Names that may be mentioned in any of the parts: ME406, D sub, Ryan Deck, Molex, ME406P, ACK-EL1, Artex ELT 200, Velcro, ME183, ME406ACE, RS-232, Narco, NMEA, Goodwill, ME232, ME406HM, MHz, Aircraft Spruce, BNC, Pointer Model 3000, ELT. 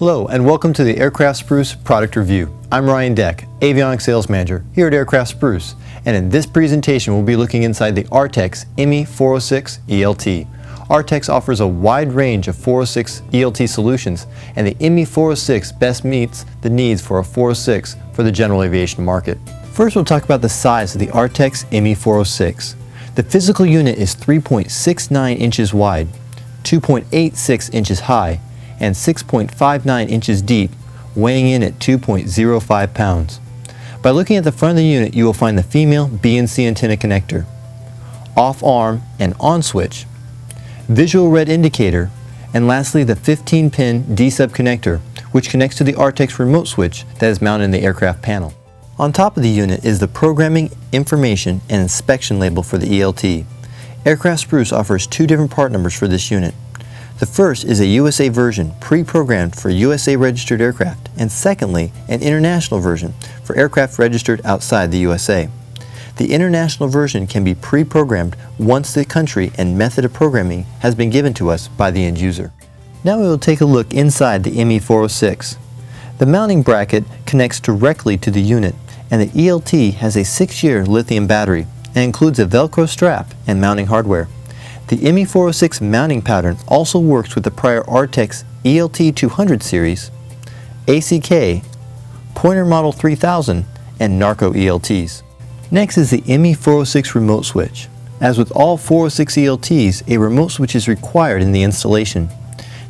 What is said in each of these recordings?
Hello and welcome to the Aircraft Spruce product review. I'm Ryan Deck, Avionics Sales Manager here at Aircraft Spruce, and in this presentation we'll be looking inside the Artex ME406 ELT. Artex offers a wide range of 406 ELT solutions, and the ME406 best meets the needs for a 406 for the general aviation market. First, we'll talk about the size of the Artex ME406. The physical unit is 3.69 inches wide, 2.86 inches high, and 6.59 inches deep, weighing in at 2.05 pounds. By looking at the front of the unit, you will find the female BNC antenna connector, off arm and on switch, visual red indicator, and lastly the 15-pin D sub connector, which connects to the Artex remote switch that is mounted in the aircraft panel. On top of the unit is the programming, information, and inspection label for the ELT. Aircraft Spruce offers two different part numbers for this unit. The first is a USA version pre-programmed for USA registered aircraft, and secondly, an international version for aircraft registered outside the USA. The international version can be pre-programmed once the country and method of programming has been given to us by the end user. Now we will take a look inside the ME406. The mounting bracket connects directly to the unit, and the ELT has a 6-year lithium battery and includes a Velcro strap and mounting hardware. The ME406 mounting pattern also works with the prior Artex ELT 200 series, ACK, Pointer Model 3000, and Narco ELTs. Next is the ME406 remote switch. As with all 406 ELTs, a remote switch is required in the installation.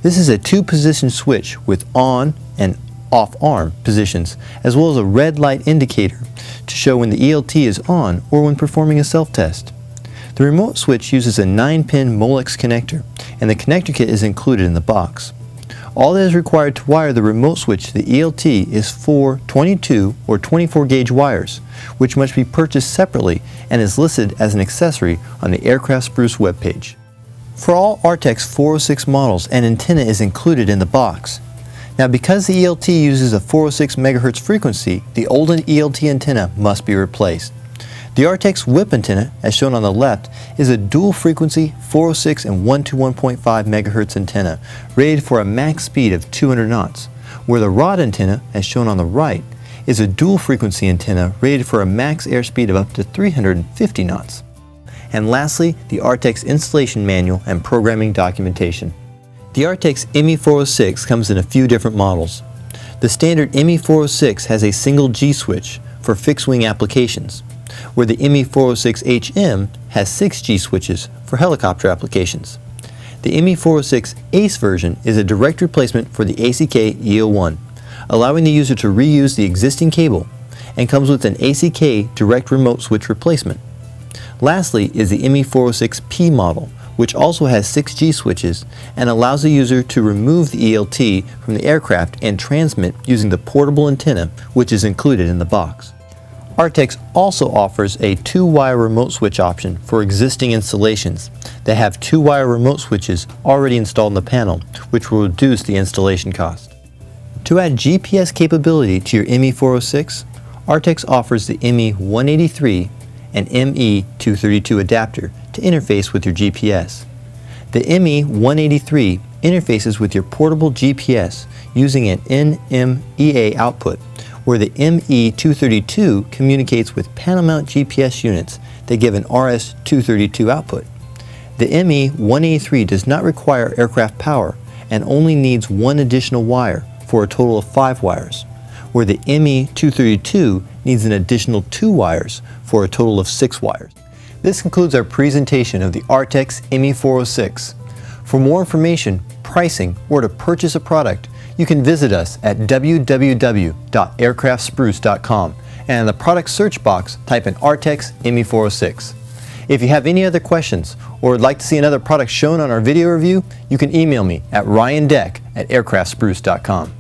This is a two-position switch with on and off arm positions, as well as a red light indicator to show when the ELT is on or when performing a self-test. The remote switch uses a 9-pin Molex connector, and the connector kit is included in the box. All that is required to wire the remote switch to the ELT is 4 22 or 24 gauge wires, which must be purchased separately and is listed as an accessory on the Aircraft Spruce webpage. For all Artex 406 models, an antenna is included in the box. Now, because the ELT uses a 406 MHz frequency, the old ELT antenna must be replaced. The Artex whip antenna, as shown on the left, is a dual frequency 406 and 121.5 MHz antenna, rated for a max speed of 200 knots, where the rod antenna, as shown on the right, is a dual frequency antenna rated for a max airspeed of up to 350 knots. And lastly, the Artex installation manual and programming documentation. The Artex ME406 comes in a few different models. The standard ME406 has a single G switch for fixed-wing applications, where the ME406HM has 6 G switches for helicopter applications. The ME406ACE version is a direct replacement for the ACK-EL1, allowing the user to reuse the existing cable, and comes with an ACK direct remote switch replacement. Lastly is the ME406P model, which also has 6 G switches and allows the user to remove the ELT from the aircraft and transmit using the portable antenna, which is included in the box. Artex also offers a 2-wire remote switch option for existing installations that have 2-wire remote switches already installed in the panel, which will reduce the installation cost. To add GPS capability to your ME406, Artex offers the ME183 and ME232 adapter to interface with your GPS. The ME183 interfaces with your portable GPS using an NMEA output, where the ME232 communicates with panel mount GPS units that give an RS-232 output. The ME183 does not require aircraft power and only needs 1 additional wire for a total of 5 wires, where the ME232 needs an additional 2 wires for a total of 6 wires. This concludes our presentation of the Artex ME406. For more information, pricing, or to purchase a product, you can visit us at www.aircraftspruce.com, and in the product search box, type in Artex ME406. If you have any other questions or would like to see another product shown on our video review, you can email me at ryandeck@aircraftspruce.com.